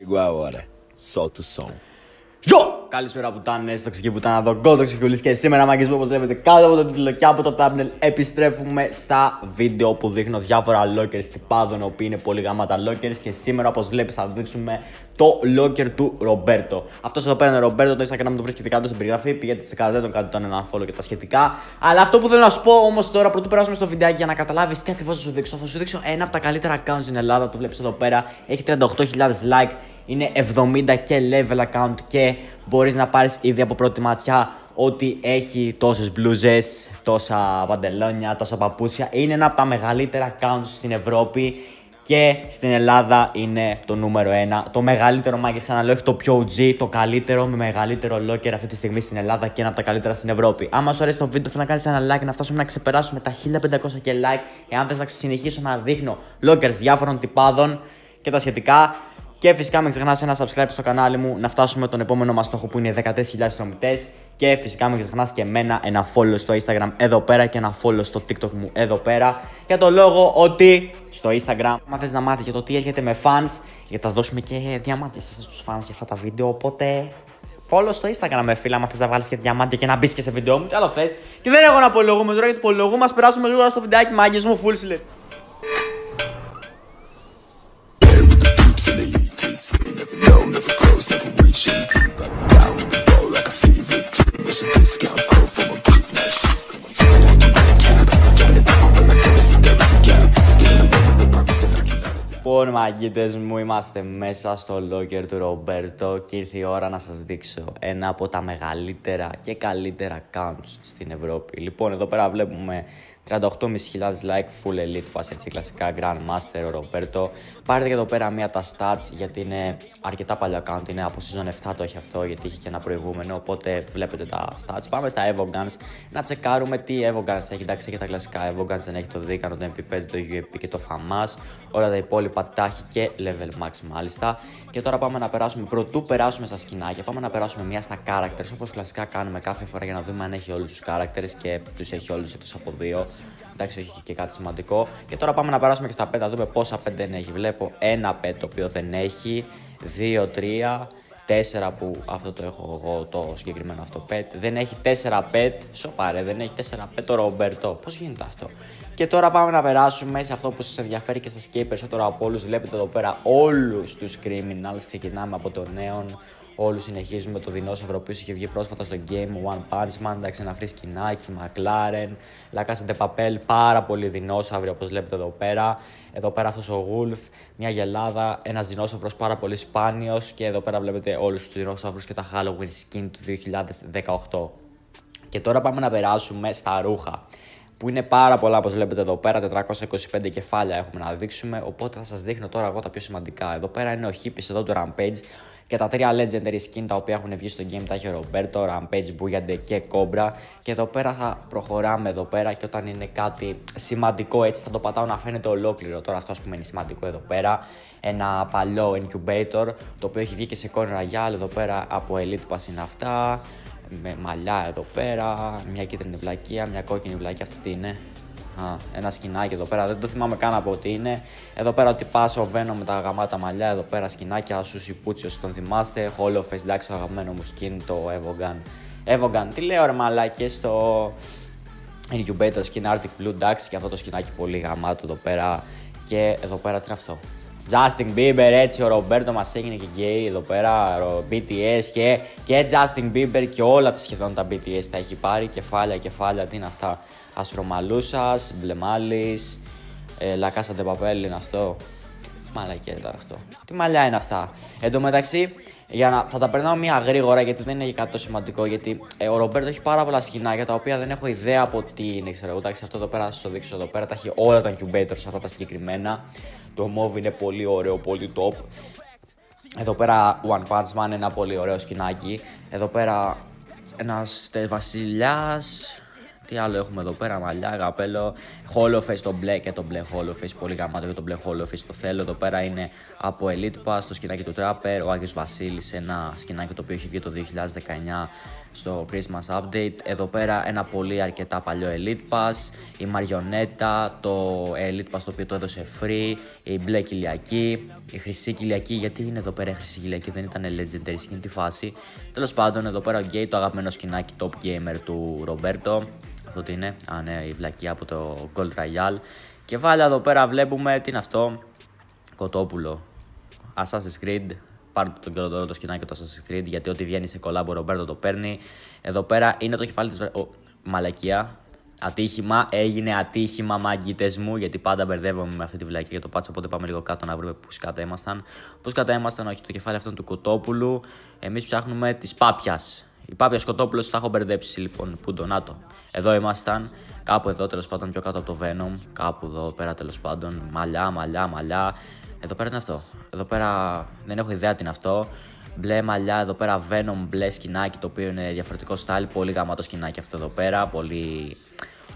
Chegou a hora, solta o som. Καλησπέρα πουτάνες, θα ξεκινήσουμε να δω Gold Royale και σήμερα μαγκές μου όπως βλέπετε κάτω από το τίτλο και από το thumbnail επιστρέφουμε στα βίντεο που δείχνω διάφορα lockers τυπάδων, οι οποίοι είναι πολύ γαμάτα lockers και σήμερα όπως βλέπεις θα δείξουμε το locker του Roberto. Αυτός εδώ πέρα είναι ο Roberto, το Instagram του βρίσκεται κάτω στην περιγραφή, πηγαίνετε τσεκάρετε τον, κάντε τον ένα follow και τα σχετικά. Αλλά αυτό που θέλω να σου πω όμως τώρα, πρωτού περάσουμε στο βιντεάκι για να καταλάβεις τι ακριβώς θα σου δείξω, θα σου δείξω ένα από τα καλύτερα accounts στην Ελλάδα, το βλέπεις εδώ πέρα, έχει 38.000 like. Είναι 70 και level account και μπορείς να πάρεις ήδη από πρώτη ματιά ότι έχει τόσες μπλούζες, τόσα παντελόνια, τόσα παπούτσια. Είναι ένα από τα μεγαλύτερα accounts στην Ευρώπη και στην Ελλάδα είναι το νούμερο 1. Το μεγαλύτερο μάγκες, σαν να λέω, έχει το πιο OG, το καλύτερο με μεγαλύτερο locker αυτή τη στιγμή στην Ελλάδα και ένα από τα καλύτερα στην Ευρώπη. Άμα σου αρέσει το βίντεο, θέλω να κάνεις ένα like, να φτάσουμε να ξεπεράσουμε τα 1500 και like. Εάν θες να συνεχίσω να δείχνω lockers διάφορων τυπάδων και τα σχετικά. Και φυσικά μην ξεχνάς ένα subscribe στο κανάλι μου, να φτάσουμε τον επόμενο μας στόχο που είναι 13.000 συνδρομητές. Και φυσικά μην ξεχνάς και εμένα ένα follow στο Instagram εδώ πέρα και ένα follow στο TikTok μου εδώ πέρα. Για το λόγο ότι στο Instagram, αν θες να μάθεις για το τι έρχεται με fans, γιατί θα δώσουμε και διαμάντια στους fans για αυτά τα βίντεο, οπότε follow στο Instagram με φίλα, αν θες να βάλεις και διαμάντια και να μπεις και σε βίντεο μου, τι άλλο θες. Και δεν έχω να απολογούμε τώρα γιατί απολογούμε, ας περάσουμε γρήγορα στο βιντεάκι μάγκες μου, full slip. Λοιπόν, μαγκίτες μου, είμαστε μέσα στο locker του Ρομπέρτο και ήρθε η ώρα να σας δείξω ένα από τα μεγαλύτερα και καλύτερα accounts στην Ευρώπη. Λοιπόν, εδώ πέρα βλέπουμε 38.500 like, full elite pass, έτσι κλασικά Grandmaster ο Ρομπέρτο. Πάρετε και εδώ πέρα μία τα stats γιατί είναι αρκετά παλιό account, είναι από season 7 το έχει αυτό γιατί είχε και ένα προηγούμενο, οπότε βλέπετε τα stats. Πάμε στα Evogans, να τσεκάρουμε τι Evogans έχει, εντάξει έχει τα κλασικά Evogans, δεν έχει το δίκανο, το MP5, το UMP και το Famas, όλα τα υπόλοιπα τα έχει και level max μάλιστα. Και τώρα πάμε να περάσουμε, πρωτού περάσουμε στα σκηνάκια, πάμε να περάσουμε μία στα characters όπως κλασικά κάνουμε κάθε φορά για να δούμε αν έχει όλους τους characters και τους έχει όλους εκτός από δύο. Εντάξει, έχει και κάτι σημαντικό. Και τώρα πάμε να περάσουμε και στα 5, να δούμε πόσα 5 δεν έχει. Βλέπω ένα 5 το οποίο δεν έχει, 2, 3, 4 που αυτό το έχω εγώ το συγκεκριμένο αυτό 5. Δεν έχει 4 5, σοπάρε, δεν έχει 4 5 το Ρομπέρτο. Πώς γίνεται αυτό? Και τώρα πάμε να περάσουμε σε αυτό που σας ενδιαφέρει και σας καίει περισσότερο από όλους. Βλέπετε εδώ πέρα όλους τους criminals. Ξεκινάμε από τον Νέον. Όλους συνεχίζουμε το Δεινόσαυρο, ο οποίος είχε βγει πρόσφατα στο game One Punch Man. Εντάξει, ένα free σκηνάκι, Μακλάρεν, Λακάσα ντε Παπέλ, πάρα πολλοί δεινόσαυροι όπως βλέπετε εδώ πέρα. Εδώ πέρα αυτός ο Γουλφ, μια γελάδα, ένας δεινόσαυρος πάρα πολύ σπάνιος. Και εδώ πέρα βλέπετε όλους τους δεινόσαυρους και τα Halloween skin του 2018. Και τώρα πάμε να περάσουμε στα ρούχα, που είναι πάρα πολλά όπως βλέπετε εδώ πέρα, 425 κεφάλια έχουμε να δείξουμε, οπότε θα σας δείχνω τώρα εγώ τα πιο σημαντικά. Εδώ πέρα είναι ο Hippies εδώ του Rampage και τα τρία legendary skin τα οποία έχουν βγει στο game τα έχει ο Roberto, Rampage, Booyah Day και Cobra. Και εδώ πέρα θα προχωράμε εδώ πέρα και όταν είναι κάτι σημαντικό έτσι θα το πατάω να φαίνεται ολόκληρο. Τώρα αυτό ας πούμε είναι σημαντικό εδώ πέρα, ένα παλιό Incubator το οποίο έχει βγει και σε Cord Royale, εδώ πέρα από Elite Pass είναι αυτά. Με μαλλιά εδώ πέρα, μια κίτρινη βλακία, μια κόκκινη βλακία, αυτό τι είναι? Ένα σκηνάκι εδώ πέρα, δεν το θυμάμαι καν από τι είναι. Εδώ πέρα ότι πας ο Venom με τα γαμάτα μαλλιά, εδώ πέρα σκηνάκια, Σουσι Πούτσι όσοι τον θυμάστε. Holofest, εντάξει το αγαπημένο μου skin, το Evogan. Evogan, τι λέω ρε μαλάκες, το Incubator skin Arctic Blue, εντάξει και αυτό το σκηνάκι πολύ γαμάτο εδώ πέρα. Και εδώ πέρα τι είναι αυτό? Justin Bieber, έτσι ο Ρομπέρτο μας έγινε και gay εδώ πέρα, BTS και Justin Bieber και όλα τα σχεδόν τα BTS τα έχει πάρει, κεφάλια, κεφάλια, τι είναι αυτά? Αστρομαλούσας, Μπλεμάλης, Λακάσα ντε Παπέλ είναι αυτό. Μαλακιά ήταν αυτό. Τι μαλλιά είναι αυτά? Εν τω μεταξύ, θα τα περνάω μία γρήγορα γιατί δεν είναι κάτι τόσο σημαντικό. Γιατί ο Ρομπέρτο έχει πάρα πολλά σκηνάκια τα οποία δεν έχω ιδέα από τι είναι. Ξέρω, εντάξει, αυτό εδώ πέρα θα σας το δείξω εδώ πέρα. Τα έχει όλα τα incubators αυτά τα συγκεκριμένα. Το MOV είναι πολύ ωραίο, πολύ top. Εδώ πέρα One Punch Man, ένα πολύ ωραίο σκηνάκι. Εδώ πέρα ένας βασιλιάς. Τι άλλο έχουμε εδώ πέρα, μαλλιά, καπέλο, Holoface το μπλε και το μπλε Holoface, πολύ γαμάτο και το μπλε Holoface, το θέλω. Εδώ πέρα είναι από Elite Pass, το σκηνάκι του Trapper, ο Άγιος Βασίλης, ένα σκηνάκι το οποίο έχει βγει το 2019 στο Christmas Update. Εδώ πέρα ένα πολύ αρκετά παλιό Elite Pass, η Μαριονέτα, το Elite Pass το οποίο το έδωσε free, η μπλε Κυλιακή, η χρυσή Κυλιακή, γιατί είναι εδώ πέρα η χρυσή Κυλιακή, δεν ήταν legendary στην τη φάση. Τέλος πάντων, εδώ πέρα ο Gay, το αγαπημένο σκηνάκι top gamer του Roberto. Αυτό τι είναι, α ναι, η βλακία από το Gold Royale. Και βάλα εδώ πέρα βλέπουμε, τι είναι αυτό, κοτόπουλο, Assassin's Creed. Πάρτε τον καιρό το σκηνάκι του Assassin's Creed, γιατί ό,τι βγαίνει σε κολάμπο ο Ρομπέρτο το παίρνει. Εδώ πέρα είναι το κεφάλι της... μαλακία. Ατύχημα, έγινε ατύχημα, μαγκίτες μου, γιατί πάντα μπερδεύομαι με αυτή τη βλακία για το πάτσο. Οπότε πάμε λίγο κάτω να βρούμε πού κάτω ήμασταν. Πού κάτω ήμασταν, όχι, το κεφάλι αυτόν του κοτόπουλου. Εμείς ψάχνουμε τη πάπια. Η πάπια Σκοτόπουλος, τα έχω μπερδέψει λοιπόν. Πού τον άτο. Εδώ ήμασταν, κάπου εδώ τέλος πάντων, πιο κάτω από το Venom. Κάπου εδώ πέρα τέλος πάντων. Μαλλιά, μαλλιά, μαλλιά. Εδώ πέρα είναι αυτό. Εδώ πέρα δεν έχω ιδέα τι είναι αυτό. Μπλε μαλλιά, εδώ πέρα Venom, μπλε σκηνάκι, το οποίο είναι διαφορετικό style. Πολύ γαμάτο σκηνάκι αυτό εδώ πέρα. Πολύ,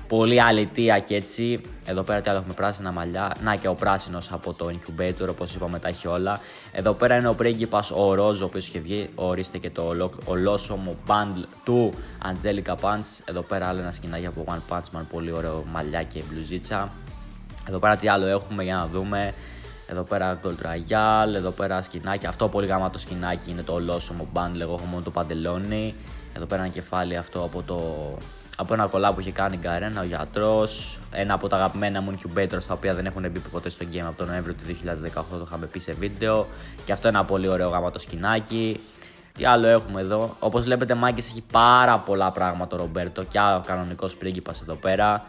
πολύ αλητία και έτσι. Εδώ πέρα τι άλλο έχουμε, πράσινα μαλλιά. Να και ο πράσινος από το Incubator, όπως είπαμε τα έχει όλα. Εδώ πέρα είναι ο πρίγκιπας, ο Ροζ, ο οποίος είχε βγει. Ορίστε και το ολόσωμο bundle του Angelica Punch. Εδώ πέρα άλλο ένα σκηνάκι από One Punch Man, πολύ ωραίο μαλλιά και μπλουζίτσα. Εδώ πέρα τι άλλο έχουμε για να δούμε. Εδώ πέρα Gold Royale, εδώ πέρα σκηνάκι. Αυτό πολύ γαμάτο σκηνάκι είναι το ολόσωμο bundle. Εγώ έχω μόνο το παντελόνι. Εδώ πέρα ένα κεφάλι αυτό από το... από ένα κολλά που είχε κάνει Γκαρένα, ο γιατρός. Ένα από τα αγαπημένα μου incubators, τα οποία δεν έχουν μπει ποτέ στο game από τον Νοέμβριο του 2018, το είχαμε πει σε βίντεο. Και αυτό είναι ένα πολύ ωραίο γαμάτο σκηνάκι. Τι άλλο έχουμε εδώ. Όπως βλέπετε, μάγκες, έχει πάρα πολλά πράγματα ο Ρομπέρτο. Και άλλο κανονικός πρίγκιπας εδώ πέρα.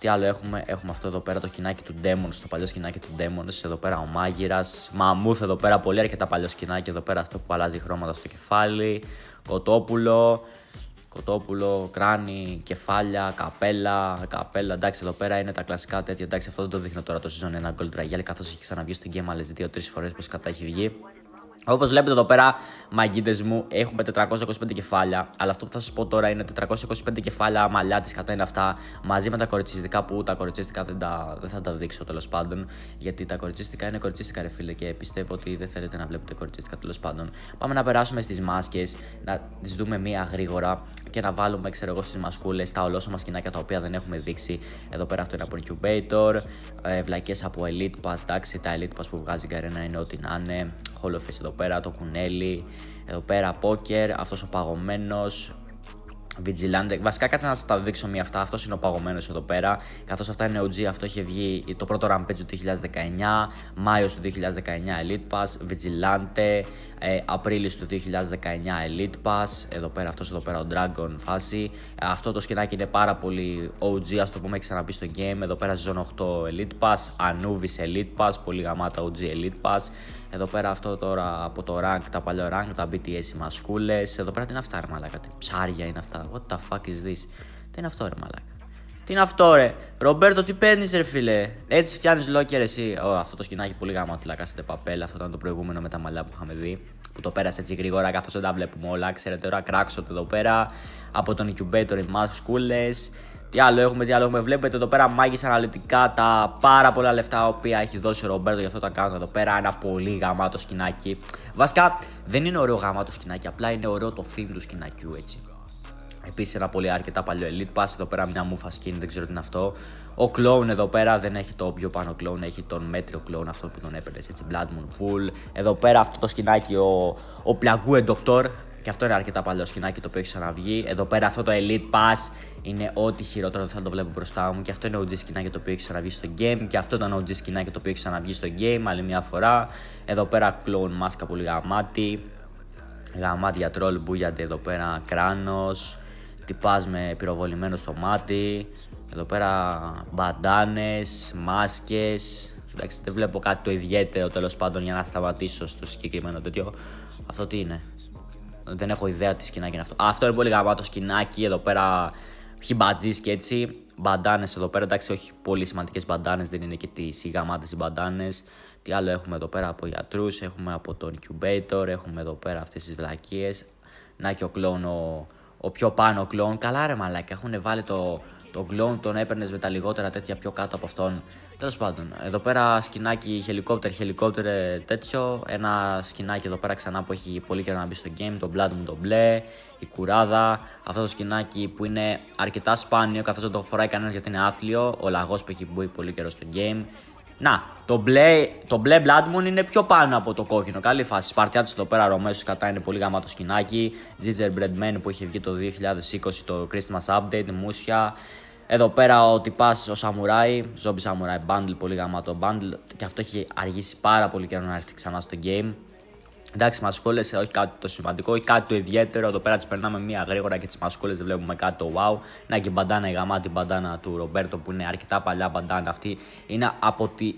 Τι άλλο έχουμε, έχουμε αυτό εδώ πέρα το σκηνάκι του Demons, το παλιό σκηνάκι του Demons. Εδώ πέρα ο μάγειρας, Μαμούθ εδώ πέρα, πολύ αρκετά παλιό σκηνάκι. Εδώ πέρα αυτό που αλλάζει χρώματα στο κεφάλι. Κοτόπουλο, κοτόπουλο, κράνη, κεφάλια, καπέλα, καπέλα. Εντάξει, εδώ πέρα είναι τα κλασικά τέτοια. Εντάξει, αυτό δεν το δείχνω τώρα το season 1 Gold Royale, καθώς έχει ξαναβγεί στο game άλλες 2-3 φορές, πως κατά έχει βγει. Όπως βλέπετε εδώ πέρα, μαγκίτες μου, έχουμε 425 κεφάλια. Αλλά αυτό που θα σας πω τώρα είναι 425 κεφάλια μαλλιά της κατά είναι αυτά. Μαζί με τα κοριτσιστικά, που τα κοριτσιστικά δεν θα τα δείξω τέλος πάντων. Γιατί τα κοριτσιστικά είναι κοριτσιστικά ρε φίλε, και πιστεύω ότι δεν θέλετε να βλέπετε κοριτσιστικά τέλος πάντων. Πάμε να περάσουμε στις μάσκες, να τις δούμε μία γρήγορα και να βάλουμε, ξέρω εγώ, στις μασκούλες τα ολόσωμα σκηνάκια τα οποία δεν έχουμε δείξει. Εδώ πέρα αυτό είναι από Incubator, βλακές από Elite Pass. Εντάξει, τα Elite Pass που βγάζει Γκαρένα είναι ό,τι να είναι. Holoface εδώ πέρα, το κουνέλι. Εδώ πέρα Poker, αυτός ο παγωμένος. Vigilante, βασικά κάτσε να σας τα δείξω μία αυτά. Αυτός είναι ο παγωμένος εδώ πέρα. Καθώς αυτά είναι OG, αυτό είχε βγει το πρώτο Rampage του 2019, Μάιος του 2019 Elite Pass, Vigilante, Απρίλης του 2019 Elite Pass. Εδώ πέρα αυτός εδώ πέρα ο Dragon φάση. Αυτό το σκηνάκι είναι πάρα πολύ OG, ας το πούμε, έχει ξαναπεί στο game. Εδώ πέρα Zone 8 Elite Pass, Anubis Elite Pass, πολύ γαμάτα OG Elite Pass. Εδώ πέρα αυτό τώρα από το rank, τα παλιό rank, τα BTS οι μασκούλες. Εδώ πέρα τι είναι αυτά ρε μαλάκα, τι ψάρια είναι αυτά. What the fuck is this. Τι είναι αυτό ρε μαλάκα. Τι είναι αυτό ρε Ρομπέρτο, τι παίρνεις ρε φίλε. Έτσι φτιάνεις Locker εσύ. Αυτό το σκηνάκι πολύ γάμα του λακάσετε παπέλα. Αυτό ήταν το προηγούμενο με τα μαλλιά που είχαμε δει, που το πέρασε έτσι γρήγορα καθώς δεν τα βλέπουμε όλα. Ξέρετε τώρα κράξω εδώ πέρα. Από τον Incubator οι μασκούλες. Τι άλλο έχουμε, τι άλλο έχουμε. Βλέπετε εδώ πέρα μάγες αναλυτικά, τα πάρα πολλά λεφτά οποία έχει δώσει ο Ρομπέρτο, γι' αυτό τα κάνω εδώ πέρα. Ένα πολύ γαμάτο σκηνάκι. Βασικά δεν είναι ωραίο γαμάτο σκηνάκι, απλά είναι ωραίο το theme του σκηνακιού έτσι. Επίσης ένα πολύ αρκετά παλιό Elite Pass. Εδώ πέρα μια μούφα skin, δεν ξέρω τι είναι αυτό. Ο Clone εδώ πέρα δεν έχει το πιο πάνω Clone, έχει τον μέτριο Clone, αυτό που τον έπαιρνες έτσι. Blood Moon Full. Εδώ πέρα αυτό το σκηνάκι, ο πλαγού Doctor. Και αυτό είναι αρκετά παλιό σκηνάκι το οποίο έχει ξαναβγεί. Εδώ πέρα αυτό το Elite Pass είναι ό,τι χειρότερο, δεν θα το βλέπω μπροστά μου. Και αυτό είναι OG σκηνάκι το οποίο έχει ξαναβγεί στο game. Και αυτό ήταν OG σκηνάκι το οποίο έχει ξαναβγεί στο game άλλη μια φορά. Εδώ πέρα Clone μάσκα πολύ γαμάτι. Γαμάτια Troll, Booyah Day εδώ πέρα, κράνος. Τυπάς με πυροβολημένο στο μάτι. Εδώ πέρα μπαντάνες, μάσκες. Εντάξει, δεν βλέπω κάτι το ιδιαίτερο τέλος πάντων για να σταματήσω στο συγκεκριμένο τέτοιο. Αυτό τι είναι. Δεν έχω ιδέα τι σκηνάκι είναι αυτό. Αυτό είναι πολύ γαμάτο σκηνάκι. Εδώ πέρα χιμπατζής και έτσι. Μπαντάνες εδώ πέρα. Εντάξει, όχι πολύ σημαντικές μπαντάνες. Δεν είναι και τις γαμάτες οι μπαντάνες. Τι άλλο έχουμε εδώ πέρα από γιατρούς. Έχουμε από τον Incubator. Έχουμε εδώ πέρα αυτές τις βλακίες. Να και ο Clone, ο πιο πάνω Clone. Καλά ρε μαλάκα, έχουν βάλει το τον κλόουν τον έπαιρνε με τα λιγότερα τέτοια πιο κάτω από αυτόν. Τέλος πάντων, εδώ πέρα σκηνάκι χελικόπτερ τέτοιο. Ένα σκηνάκι εδώ πέρα ξανά που έχει πολύ καιρό να μπει στο game, το Blood Moon το μπλε, η κουράδα. Αυτό το σκηνάκι που είναι αρκετά σπάνιο καθώς δεν το φοράει κανένας γιατί είναι άθλιο. Ο λαγός που έχει μπει πολύ καιρό στο game. Να, το μπλε Blood Moon είναι πιο πάνω από το κόκκινο. Καλή φάση. Σπαρτιάτης εδώ πέρα, Ρωμαίσος κατά, είναι πολύ γαμάτο σκηνάκι. Gingerbread Man που είχε βγει το 2020 το Christmas Update, μουσια. Εδώ πέρα ο τυπάς, ο Samurai, Zombie Samurai Bundle, πολύ γαμάτο Bundle. Και αυτό έχει αργήσει πάρα πολύ καιρό να έρθει ξανά στο game. Εντάξει, μασκόλες, όχι κάτι το σημαντικό, όχι κάτι το ιδιαίτερο. Εδώ πέρα τις περνάμε μία γρήγορα και τις μασκόλες δεν βλέπουμε κάτι το wow. Να και η μπαντάνα, η γαμάτη μπαντάνα του Ρομπέρτο που είναι αρκετά παλιά μπαντάνα αυτή.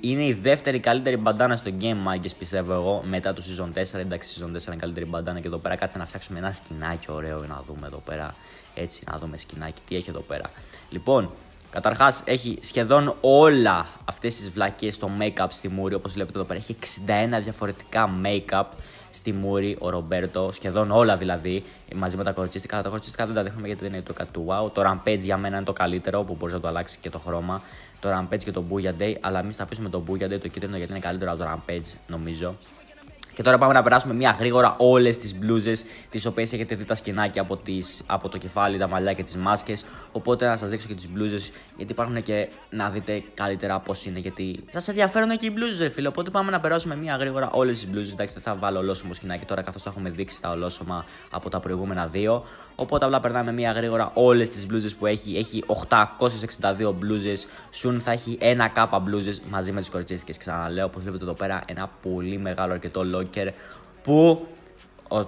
Είναι η δεύτερη καλύτερη μπαντάνα στο game, μάγκες, πιστεύω εγώ, μετά το season 4. Εντάξει, season 4 είναι καλύτερη μπαντάνα. Και εδώ πέρα κάτσε να φτιάξουμε ένα σκηνάκι ωραίο για να δούμε εδώ πέρα. Έτσι, να δούμε σκηνάκι, τι έχει εδώ πέρα. Λοιπόν, καταρχάς έχει σχεδόν όλα αυτές τις βλακίες στο make-up στη μούρη. Όπως βλέπετε εδώ πέρα έχει 61 διαφορετικά make-up στη μούρη ο Ρομπέρτο. Σχεδόν όλα δηλαδή, μαζί με τα κοριτσίστικα. Τα κοριτσίστικα δεν τα δείχνουμε γιατί δεν είναι το κάτι του wow. Το Rampage για μένα είναι το καλύτερο που μπορείς να το αλλάξεις και το χρώμα. Το Rampage και το Booyah Day. Αλλά εμείς θα αφήσουμε το Booyah Day το κίτρινο γιατί είναι καλύτερο από το Rampage νομίζω. Και τώρα πάμε να περάσουμε μια γρήγορα όλες τις μπλούζες, τις οποίες έχετε δει τα σκηνάκια από το κεφάλι, τα μαλλιά και τις μάσκες. Οπότε να σας δείξω και τις μπλούζες, γιατί υπάρχουν και να δείτε καλύτερα πώς είναι. Γιατί σας ενδιαφέρουν και οι μπλούζες, ρε φίλε. Οπότε πάμε να περάσουμε μια γρήγορα όλες τις μπλούζες. Εντάξει, δεν θα βάλω ολόσωμο σκηνάκι τώρα, καθώς το έχουμε δείξει τα ολόσωμα από τα προηγούμενα δύο. Οπότε απλά περνάμε μια γρήγορα όλες τις μπλούζες που έχει. Έχει 862 μπλούζες. Soon θα έχει 1K μπλούζες μαζί με τις κοριτσίστικες. Ξαναλέω, όπως βλέπετε εδώ πέρα, ένα πολύ μεγάλο αρκετό Locker που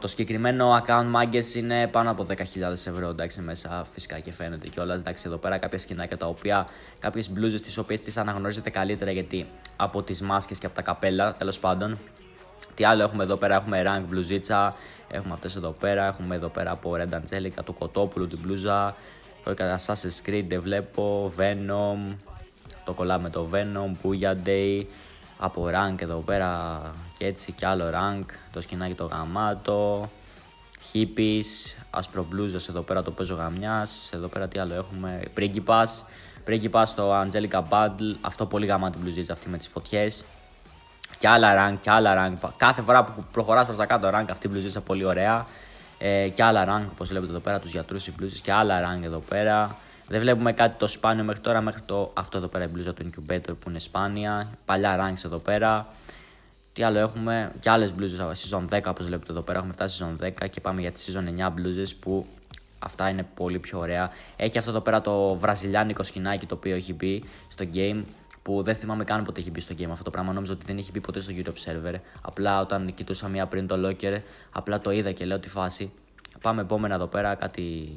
το συγκεκριμένο account μάγκες είναι πάνω από 10.000 ευρώ. Εντάξει, μέσα φυσικά και φαίνεται κιόλα. Εντάξει, εδώ πέρα κάποια σκηνάκια τα οποία, κάποιες μπλούζες τις οποίες τις αναγνωρίζετε καλύτερα γιατί από τις μάσκες και από τα καπέλα. Τέλος πάντων. Τι άλλο έχουμε εδώ πέρα, έχουμε rank μπλουζίτσα, έχουμε αυτές εδώ πέρα, έχουμε εδώ πέρα από Red Angelica, του Κοτόπουλου την μπλούζα, το Assassin's Creed δεν βλέπω, Venom, το κολλάμε το Venom, Booyah Day, από rank εδώ πέρα και έτσι και άλλο rank, το σκηνάκι το γαμάτο, hippies, ασπρομπλούζας εδώ πέρα το παίζω γαμιάς, εδώ πέρα τι άλλο έχουμε, πρίγκιπας, το Angelica Bundle, αυτό πολύ γαμάτη μπλουζίτσα αυτή με τις φωτιές. Και άλλα rank, κάθε φορά που προχωράς προς τα κάτω rank αυτή η μπλουζίτσα πολύ ωραία. Και άλλα rank όπως βλέπετε εδώ πέρα, τους γιατρούς οι μπλουζές και άλλα rank εδώ πέρα. Δεν βλέπουμε κάτι το σπάνιο μέχρι τώρα, μέχρι το αυτό εδώ πέρα η μπλουζά του Incubator που είναι σπάνια. Παλιά ranks εδώ πέρα. Τι άλλο έχουμε, και άλλες μπλουζές, season 10 όπως βλέπετε εδώ πέρα, έχουμε φτάσει season 10 και πάμε για τη season 9 μπλουζές που... Αυτά είναι πολύ πιο ωραία. Έχει αυτό εδώ πέρα το βραζιλιάνικο σκηνάκι το οποίο έχει μπει στο game, που δεν θυμάμαι καν πότε έχει μπει στο game αυτό το πράγμα. Νόμιζα ότι δεν έχει μπει ποτέ στο YouTube server. Απλά όταν κοιτούσα μία πριν το Locker, απλά το είδα και λέω τη φάση. Πάμε επόμενα εδώ πέρα, κάτι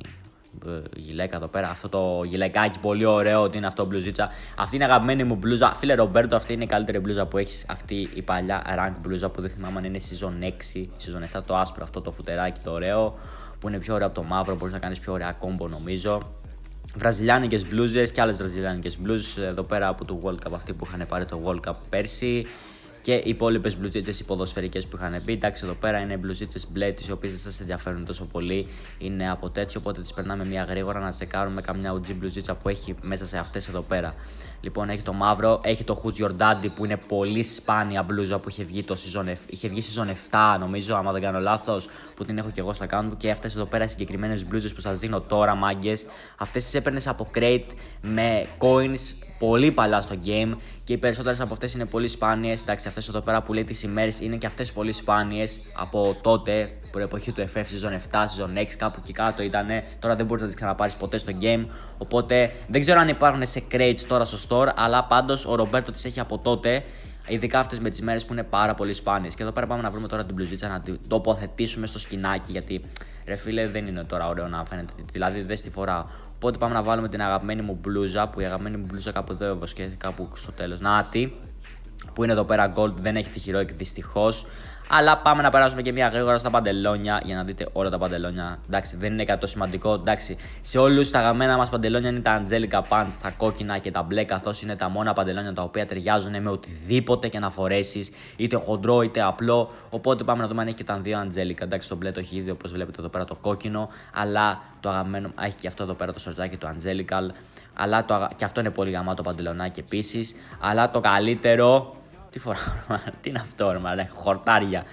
γυλαίκα εδώ πέρα. Αυτό το γυλαικάκι πολύ ωραίο ότι είναι αυτό μπλουζίτσα. Αυτή είναι η αγαπημένη μου μπλούζα. Φίλε Ρομπέρτο, αυτή είναι η καλύτερη μπλούζα που έχεις. Αυτή η παλιά rank μπλούζα που δεν θυμάμαι αν είναι season 6, season 7, το άσπρο αυτό το φουτεράκι το ωραίο. Που είναι πιο ωραίο από το μαύρο, μπορείς να κάνεις πιο ωραία κόμπο νομίζω. Βραζιλιάνικες μπλούζες και άλλες βραζιλιάνικες μπλούζες εδώ πέρα από το World Cup, αυτοί που είχαν πάρει το World Cup πέρσι. Και οι υπόλοιπες μπλουζίτσες, οι ποδοσφαιρικές που είχαν μπει. Εντάξει, εδώ πέρα είναι μπλουζίτσες μπλε, τις οποίες δεν σας ενδιαφέρουν τόσο πολύ. Είναι από τέτοιο, οπότε τις περνάμε μια γρήγορα να τσεκάρουμε καμιά OG μπλουζίτσα που έχει μέσα σε αυτές εδώ πέρα. Λοιπόν, έχει το μαύρο, έχει το Who's Your Daddy που είναι πολύ σπάνια μπλούζα που είχε βγει το season 7, νομίζω, άμα δεν κάνω λάθος, που την έχω και εγώ στο account μου. Και αυτές εδώ πέρα οι συγκεκριμένες μπλούζες που σας δίνω τώρα, μάγκες, αυτές τις έπαιρνες από crate με coins πολύ παλιά στο game. Και οι περισσότερες από αυτές είναι πολύ σπάνιες. Εντάξει, αυτές εδώ πέρα που λέει τις ημέρες είναι και αυτές πολύ σπάνιες από τότε, προεποχή του FF, season 7, season 6, κάπου εκεί κάτω ήτανε. Τώρα δεν μπορείς να τις ξαναπάρεις ποτέ στο game. Οπότε δεν ξέρω αν υπάρχουν σε crates τώρα στο store, αλλά πάντως ο Ρομπέρτο τις έχει από τότε. Ειδικά αυτές με τις μέρες που είναι πάρα πολύ σπάνιες. Και εδώ πέρα πάμε να βρούμε τώρα την μπλουζίτσα να την τοποθετήσουμε στο σκηνάκι. Γιατί ρε φίλε δεν είναι τώρα ωραίο να φαίνεται. Δηλαδή δεν στη φορά. Οπότε πάμε να βάλουμε την αγαπημένη μου μπλούζα. Που η αγαπημένη μου μπλούζα κάπου εδώ βρίσκεται, κάπου στο τέλος. Να τη. Που είναι εδώ πέρα gold. Δεν έχει τυχηρό δυστυχώς. Αλλά πάμε να περάσουμε και μια γρήγορα στα παντελόνια για να δείτε όλα τα παντελόνια. Εντάξει, δεν είναι κάτι σημαντικό. Εντάξει, σε όλους τα γαμμένα μας παντελόνια είναι τα Angelica Punch, τα κόκκινα και τα μπλε, καθώς είναι τα μόνα παντελόνια τα οποία ταιριάζουν με οτιδήποτε και να φορέσεις, είτε χοντρό είτε απλό. Οπότε πάμε να δούμε αν έχει και τα δύο Angelica. Εντάξει, το μπλε το έχει ήδη, όπως βλέπετε εδώ πέρα το κόκκινο, αλλά το αγαμμένο έχει και αυτό εδώ πέρα το σορτάκι του Angelical. Αλλά και αυτό είναι πολύ γαμάτο παντελονάκι επίσης. Αλλά το καλύτερο. Τι φοράω, τι είναι αυτό, ρε, χορτάρια.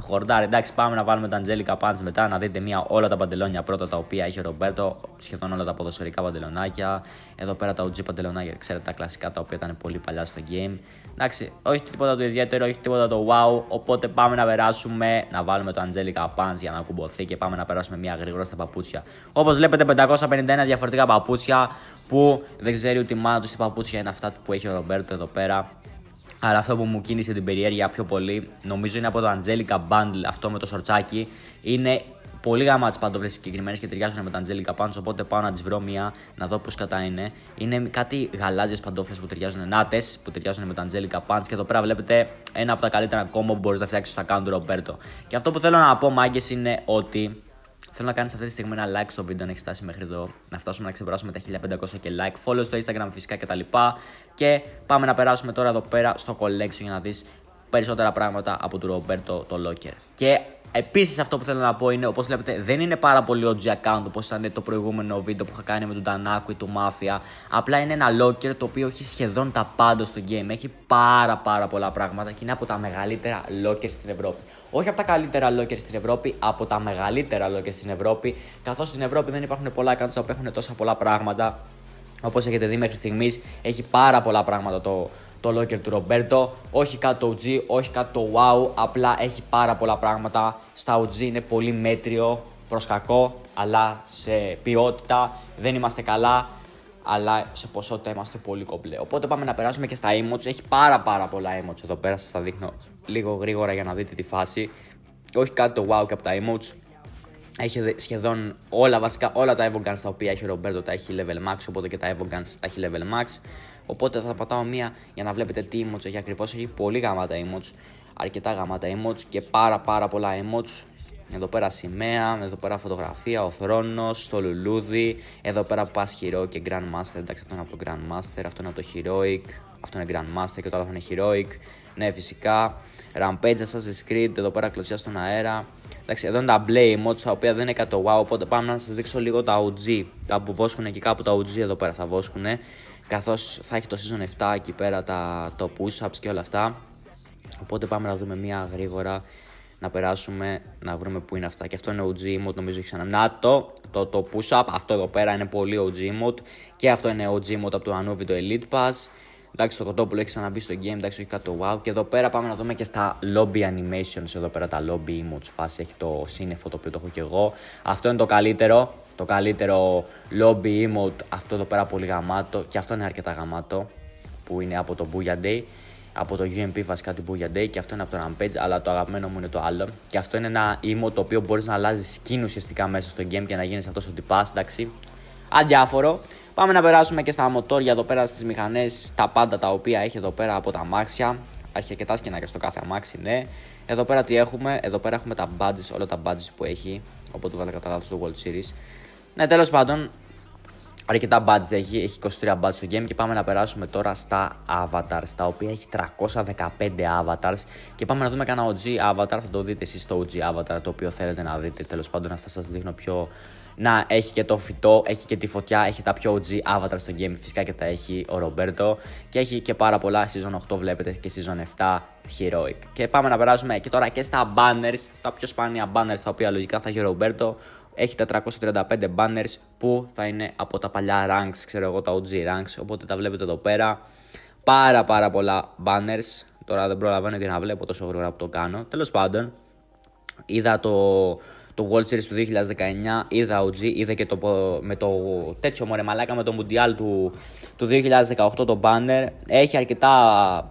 Χορτάρι, εντάξει, πάμε να βάλουμε τα Angelica Punch μετά να δείτε μία όλα τα παντελόνια πρώτα τα οποία είχε ο Ρομπέρτο. Σχεδόν όλα τα ποδοσφαιρικά παντελονάκια. Εδώ πέρα τα OG παντελονάκια, ξέρετε τα κλασικά τα οποία ήταν πολύ παλιά στο game. Εντάξει, όχι τίποτα το ιδιαίτερο, όχι τίποτα το wow. Οπότε πάμε να περάσουμε να βάλουμε το Angelica Punch για να ακουμποθεί και πάμε να περάσουμε μία γρήγορα στα παπούτσια. Όπως βλέπετε, 551 διαφορετικά παπούτσια που δεν ξέρει ούτε η μάνα του τι παπούτσια είναι αυτά που έχει ο Ρομπέρτο εδώ πέρα. Αλλά αυτό που μου κίνησε την περιέργεια πιο πολύ, νομίζω είναι από το Angelica Bundle, αυτό με το σορτσάκι. Είναι πολύ γάμα τις παντόφλες συγκεκριμένες και ταιριάζουν με τα Angelica Punch, οπότε πάω να τις βρω μία, να δω πώς κατά είναι. Είναι κάτι γαλάζιες παντόφλες που ταιριάζουν, νάτες, που ταιριάζουν με τα Angelica Punch. Και εδώ πέρα βλέπετε ένα από τα καλύτερα κόμμα που μπορείς να φτιάξεις στο account του Ρομπέρτο. Και αυτό που θέλω να πω, μάγκες, είναι ότι θέλω να κάνεις αυτή τη στιγμή ένα like στο βίντεο αν έχεις φτάσει μέχρι εδώ. Να φτάσουμε να ξεπεράσουμε τα 1500 και like. Follow στο Instagram φυσικά κτλ. Και πάμε να περάσουμε τώρα εδώ πέρα στο collection για να δεις περισσότερα πράγματα από του Ρομπέρτο το Locker. Και επίσης αυτό που θέλω να πω είναι, όπως βλέπετε, δεν είναι πάρα πολύ OG account όπως ήταν το προηγούμενο βίντεο που είχα κάνει με τον Τανάκου ή του Μάφια. Απλά είναι ένα Locker το οποίο έχει σχεδόν τα πάντα στο game. Έχει πάρα πολλά πράγματα και είναι από τα μεγαλύτερα Locker στην Ευρώπη. Όχι από τα καλύτερα Locker στην Ευρώπη, από τα μεγαλύτερα Locker στην Ευρώπη. Καθώς στην Ευρώπη δεν υπάρχουν πολλά accounts που έχουν τόσα πολλά πράγματα. Όπως έχετε δει μέχρι στιγμής, έχει πάρα πολλά πράγματα το Locker του Ρομπέρτο. Όχι κάτι το OG, όχι κάτι το wow, απλά έχει πάρα πολλά πράγματα. Στα OG είναι πολύ μέτριο προς κακό, αλλά σε ποιότητα δεν είμαστε καλά, αλλά σε ποσότητα είμαστε πολύ κομπλέ. Οπότε πάμε να περάσουμε και στα emotes. Έχει πάρα πολλά emotes εδώ πέρα, σας τα δείχνω λίγο γρήγορα για να δείτε τη φάση. Όχι κάτι το wow και από τα emotes. Έχει σχεδόν όλα, βασικά όλα τα Evogans τα οποία έχει ο Ρομπέρτο τα έχει level max, οπότε και τα Evogans τα έχει level max. Οπότε θα πατάω μία για να βλέπετε τι emotes έχει ακριβώς. Έχει πολύ γαμάτα emotes, αρκετά γαμάτα emotes και πάρα πολλά emotes. Εδώ πέρα σημαία, εδώ πέρα φωτογραφία, ο θρόνος, το λουλούδι. Εδώ πέρα πας hero και grandmaster, εντάξει αυτό είναι από το grandmaster, αυτό είναι από το heroic. Αυτό είναι grandmaster και το άλλο είναι heroic. Ναι, φυσικά. Rampage, Assassin's Creed, εδώ πέρα κλωτσιά στον αέρα. Εντάξει, εδώ είναι τα μπλε emotes τα οποία δεν είναι κατ' wow, οπότε πάμε να σας δείξω λίγο τα OG. Τα που βόσκουνε και κάπου τα OG εδώ πέρα θα βόσκουνε. Καθώς θα έχει το season 7 εκεί πέρα το push-ups και όλα αυτά. Οπότε πάμε να δούμε μία γρήγορα να περάσουμε να βρούμε που είναι αυτά. Και αυτό είναι OG emote, νομίζω έχει ξανά. Να το push-up, αυτό εδώ πέρα είναι πολύ OG emote. Και αυτό είναι OG emote από το Anouvi το Elite Pass. Εντάξει, το κοτόπουλο έχει ξαναμπεί στο game, εντάξει, όχι κάτι το wow. Και εδώ πέρα πάμε να δούμε και στα lobby animations. Εδώ πέρα τα lobby emotes φάση. Έχει το σύννεφο το οποίο το έχω και εγώ. Αυτό είναι το καλύτερο. Το καλύτερο lobby emote. Αυτό εδώ πέρα πολύ γαμάτο. Και αυτό είναι αρκετά γαμάτο. Που είναι από το Booyah Day. Από το UMP βασικά την Bouillard Day. Και αυτό είναι από το Rampage, αλλά το αγαπημένο μου είναι το άλλο. Και αυτό είναι ένα emote το οποίο μπορείς να αλλάζεις skin ουσιαστικά μέσα στο game και να γίνεις αυτός ο τυπάς, εντάξει. Αδιάφορο. Πάμε να περάσουμε και στα μοτόρια εδώ πέρα, στις μηχανές, τα πάντα τα οποία έχει εδώ πέρα από τα αμάξια. Έχει αρκετά σκηνάκια στο κάθε αμάξι, ναι. Εδώ πέρα τι έχουμε, εδώ πέρα έχουμε τα badges, όλα τα badges που έχει. Οπότε βάλα κατά λάθος το World Series. Ναι, τέλος πάντων, αρκετά badges έχει 23 badges στο game. Και πάμε να περάσουμε τώρα στα avatars, τα οποία έχει 315 avatars. Και πάμε να δούμε κανένα OG avatar, θα το δείτε εσείς το OG avatar, το οποίο θέλετε να δείτε. Τέλος πάντων, αυτά σας δείχνω πιο. Να, έχει και το φυτό, έχει και τη φωτιά, έχει τα πιο OG avatar στο game, φυσικά και τα έχει ο Ρομπέρτο. Και έχει και πάρα πολλά, season 8 βλέπετε και season 7 heroic. Και πάμε να περάσουμε και τώρα και στα banners, τα πιο σπάνια banners τα οποία λογικά θα έχει ο Ρομπέρτο. Έχει 435 banners που θα είναι από τα παλιά ranks, ξέρω εγώ τα OG ranks, οπότε τα βλέπετε εδώ πέρα. Πάρα πολλά banners, τώρα δεν προλαβαίνω και να βλέπω τόσο γρήγορα που το κάνω, τέλος πάντων. Είδα το World Series του 2019, είδα OG, είδα και το, με το τέτοιο μωρέ μαλάκα με το Mundial του 2018 το banner. Έχει αρκετά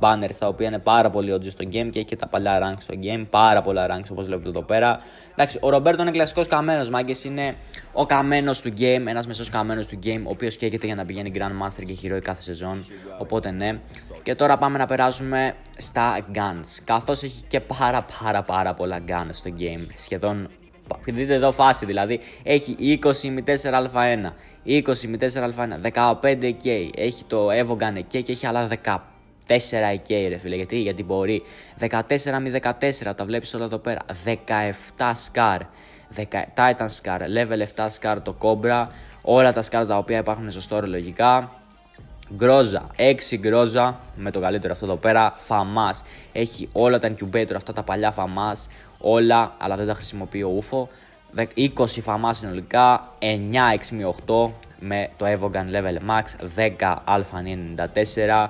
banners τα οποία είναι πάρα πολύ OG στο game και έχει και τα παλιά ranks στο game, πάρα πολλά ranks όπως βλέπετε εδώ πέρα. Εντάξει, ο Ρομπέρτο είναι κλασικός καμένος, μάγκες, είναι ο καμένος του game, ένας μεσός καμένος του game, ο οποίος καίγεται για να πηγαίνει Grandmaster και Hero κάθε σεζόν, οπότε ναι. Και τώρα πάμε να περάσουμε στα guns, καθώς έχει και πάρα πολλά guns στο game, σχεδόν, δείτε εδώ φάση δηλαδή, έχει 20x4α1, 20x4α1, 15k, έχει το Evogan AK και έχει άλλα 15. 4 AK ρε φίλε, γιατί μπορεί 14x14, τα βλέπεις όλα εδώ πέρα, 17 Scar, Titan Scar, level 7 Scar το Cobra, όλα τα Scars τα οποία υπάρχουν στο store λογικά. Grozza, 6 Grozza με το καλύτερο αυτό εδώ πέρα, Famas, έχει όλα τα Incubator, αυτά τα παλιά Famas, όλα, αλλά δεν τα χρησιμοποιεί ο ούφο, 20 Famas συνολικά, 9x8 με το Evogan level max, 10 α94.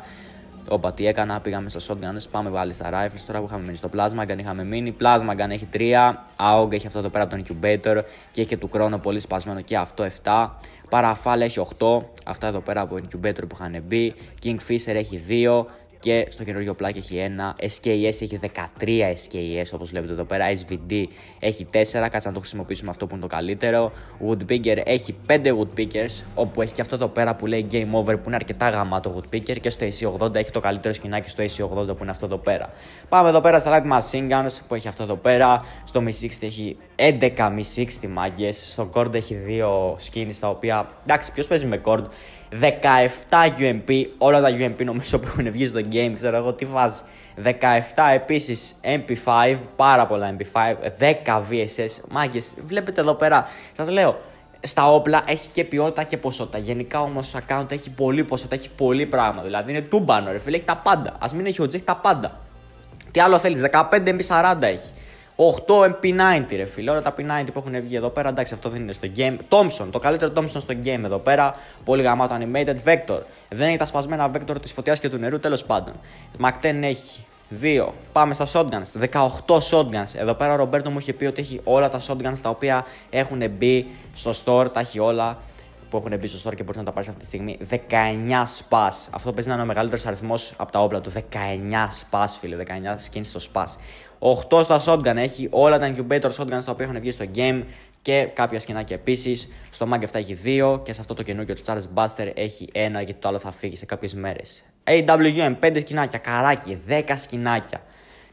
Όπα τι έκανα, πήγαμε στα shotguns, πάμε πάλι στα rifles τώρα που είχαμε μείνει στο Plasma Gun, είχαμε μείνει, Plasma Gun έχει 3, AUG έχει αυτό εδώ πέρα από τον Incubator και έχει και του Chrono πολύ σπασμένο και αυτό 7, Παραφάλ έχει 8, αυτά εδώ πέρα από τον Incubator που είχαν μπει, Kingfisher έχει 2 και στο καινούργιο πλάκι έχει 1, SKS έχει 13 SKS όπως βλέπετε εδώ πέρα, SVD έχει 4, κάτσε να το χρησιμοποιήσουμε αυτό που είναι το καλύτερο, Woodpicker έχει 5 Woodpickers, όπου έχει και αυτό εδώ πέρα που λέει Game Over που είναι αρκετά γαμάτο Woodpicker, και στο AC80 έχει το καλύτερο σκηνάκι στο AC80 που είναι αυτό εδώ πέρα. Πάμε εδώ πέρα στα Light Machine Guns που έχει αυτό εδώ πέρα, στο Mi 60 έχει 11 Mi 60 μάγκες, στο Cord έχει 2 skins τα οποία, εντάξει ποιος παίζει με Cord, 17 UMP, όλα τα UMP νομίζω που έχουν βγει στο game, ξέρω εγώ τι βάζει, 17 επίσης MP5, πάρα πολλά MP5, 10 VSS, μάγκες, βλέπετε εδώ πέρα, σας λέω, στα όπλα έχει και ποιότητα και ποσότητα, γενικά όμως το account έχει πολύ ποσότητα, έχει πολύ πράγμα, δηλαδή είναι τούμπανο ρε φίλε, έχει τα πάντα, ας μην έχει OG, έχει τα πάντα, τι άλλο θέλεις, 15 MP40 έχει, 8 MP90 ρε φίλε, όλα τα P90 που έχουν βγει εδώ πέρα, εντάξει αυτό δεν είναι στο game. Thompson, το καλύτερο Thompson στο game εδώ πέρα, πολύ γαμάτο animated. Vector, δεν έχει τα σπασμένα Vector της φωτιάς και του νερού, τέλος πάντων. Mac 10 έχει 2, πάμε στα shotguns, 18 shotguns, εδώ πέρα ο Ρομπέρτο μου είχε πει ότι έχει όλα τα shotguns τα οποία έχουν μπει στο store, τα έχει όλα που έχουν μπει στο store και μπορείς να τα πάρεις αυτή τη στιγμή. 19 σπάς, αυτό παίζει να είναι ο μεγαλύτερος αριθμός από τα όπλα του, 19 σπάς φίλε, 19 skins στο σπάς. 8 στα shotgun έχει, όλα τα incubator shotguns τα οποία έχουν βγει στο game και κάποια σκηνάκια επίσης. Στο Mag 7 έχει 2 και σε αυτό το καινούργιο του Charles Buster έχει 1 και το άλλο θα φύγει σε κάποιες μέρες. AWM 5 σκηνάκια, καράκι 10 σκηνάκια.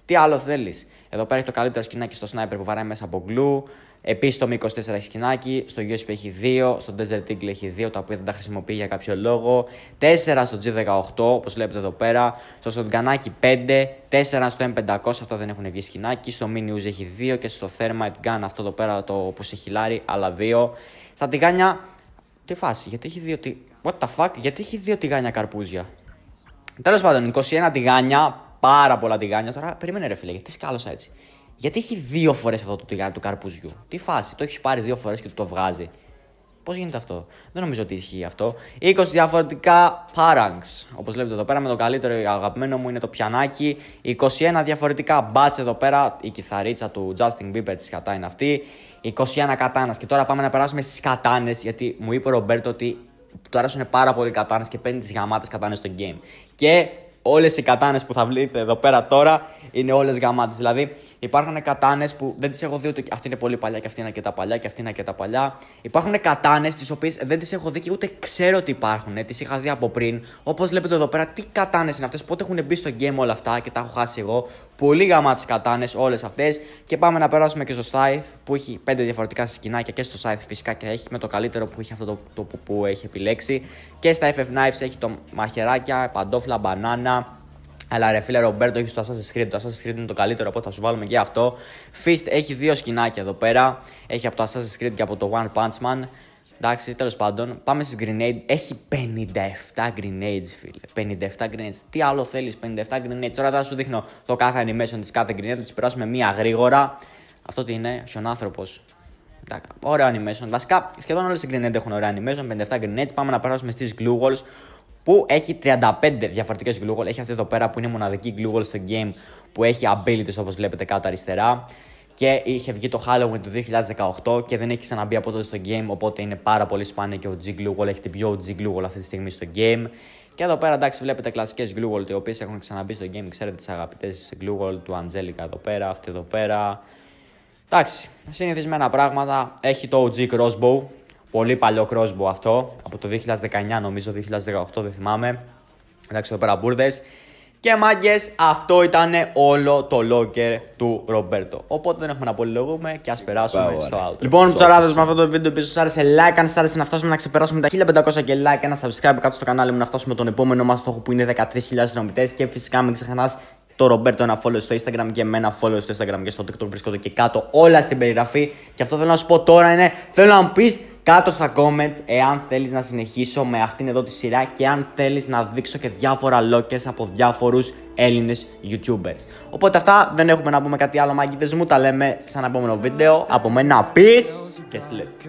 Τι άλλο θέλεις, εδώ πέρα έχει το καλύτερο σκηνάκι στο Sniper που βαράει μέσα από glue. Επίσης το M24 έχει σκηνάκι, στο USP έχει 2, στο Desert Eagle έχει 2, τα οποία δεν τα χρησιμοποιεί για κάποιο λόγο, 4 στο G18 όπως βλέπετε εδώ πέρα, στο Σοντγκανάκι 5, 4 στο M500, αυτά δεν έχουν βγει σκηνάκι, στο Minius έχει 2 και στο Thermite Gun αυτό εδώ πέρα το που σε χιλάρει άλλα 2. Στα τηγάνια, τι φάση, γιατί έχει 2 what the fuck, γιατί έχει 2 τηγάνια καρπούζια. Τέλος πάντων, 21 τηγάνια, πάρα πολλά τηγάνια τώρα, περίμενε ρε φίλε, γιατί σκάλωσα έτσι. Γιατί έχει 2 φορές αυτό το τηγάνι του καρπουζιού. Τι φάση, το έχεις πάρει 2 φορές και του το βγάζει. Πώς γίνεται αυτό, δεν νομίζω ότι ισχύει αυτό. 20 διαφορετικά parangs. Όπως βλέπετε εδώ πέρα με το καλύτερο αγαπημένο μου είναι το πιανάκι. 21 διαφορετικά μπάτς εδώ πέρα. Η κιθαρίτσα του Justin Bieber της κατά είναι αυτή. 21 κατάνας. Και τώρα πάμε να περάσουμε στις κατάνες. Γιατί μου είπε ο Ρομπέρτο ότι του αρέσουν πάρα πολύ κατάνες και παίρνει τις γαμάτες κατάνες στο game. Και όλες οι κατάνες που θα βλέπετε εδώ πέρα τώρα είναι όλες γαμάτες. Δηλαδή υπάρχουν κατάνες που δεν τις έχω δει ούτε. Αυτή είναι πολύ παλιά και αυτή είναι αρκετά παλιά και αυτή είναι αρκετά παλιά. Υπάρχουν κατάνες τις οποίες δεν τις έχω δει και ούτε ξέρω ότι υπάρχουν. Τις είχα δει από πριν. Όπως βλέπετε εδώ πέρα, τι κατάνες είναι αυτές, πότε έχουν μπει στο game όλα αυτά και τα έχω χάσει εγώ. Πολύ γαμάτες κατάνες όλες αυτές. Και πάμε να περάσουμε και στο Scythe που έχει 5 διαφορετικά σκηνάκια και στο Scythe φυσικά και έχει με το καλύτερο που έχει αυτό το που έχει επιλέξει. Και στα FF Knives έχει το μαχαιράκια, παντόφλα, μπανάνα. Αλλά ρε φίλε, Ρομπέρτο έχει το Assassin's Creed. Το Assassin's Creed είναι το καλύτερο, οπότε θα σου βάλουμε και αυτό. Fist έχει 2 σκηνάκια εδώ πέρα. Έχει από το Assassin's Creed και από το One Punch Man. Εντάξει, τέλος πάντων. Πάμε στις Grenades. Έχει 57 Grenades, φίλε. 57 Grenades. Τι άλλο θέλεις, 57 Grenades. Τώρα θα σου δείχνω το κάθε animation της κάθε Grenade. Θα τις περάσουμε μία γρήγορα. Αυτό τι είναι, χιονάνθρωπος. Ωραίο animation. Βασικά, σχεδόν όλες οι Grenades έχουν ωραίο animation. 57 Grenades. Πάμε να περάσουμε στις Glue Walls, που έχει 35 διαφορετικές glue wall. Έχει αυτή εδώ πέρα που είναι η μοναδική glue wall στο game που έχει abilities όπως βλέπετε κάτω αριστερά. και είχε βγει το Halloween του 2018 και δεν έχει ξαναμπεί από τότε στο game, οπότε είναι πάρα πολύ σπάνια και ο G-Glugol, έχει την πιο G-Glugol αυτή τη στιγμή στο game. Και εδώ πέρα εντάξει βλέπετε κλασικές Glugol οι οποίες έχουν ξαναμπεί στο game, ξέρετε τις αγαπητές Glugol του Angelica εδώ πέρα, αυτή εδώ πέρα. Εντάξει, συνηθισμένα πράγματα, έχει το OG Crossbow, πολύ παλιό Crossbow αυτό, από το 2019 νομίζω, 2018 δεν θυμάμαι. Εντάξει εδώ πέρα μπουρδες. Και μάγκες, αυτό ήταν όλο το locker του Ρομπέρτο. Οπότε δεν έχουμε να πολυλογούμε και ας περάσουμε στο outro. Λοιπόν, ψαράδες, με αυτό το βίντεο που σας άρεσε, like αν σας άρεσε, να φτάσουμε να ξεπεράσουμε τα 1500 και like, ένα subscribe κάτω στο κανάλι μου, να φτάσουμε τον επόμενο μας στόχο που είναι 13.000 συνδρομητές. Και φυσικά μην ξεχνάς το Ρομπέρτο να follow στο Instagram και εμένα follow στο Instagram και στο TikTok, βρίσκονται και κάτω όλα στην περιγραφή. Και αυτό θέλω να σου πω τώρα είναι, θέλω να μου πεις κάτω στα comment εάν θέλεις να συνεχίσω με αυτήν εδώ τη σειρά και αν θέλεις να δείξω και διάφορα lockers από διάφορους Έλληνες YouTubers. Οπότε αυτά, δεν έχουμε να πούμε κάτι άλλο, μάγκητες μου, τα λέμε σε ένα επόμενο βίντεο. Από μένα, peace και sleep.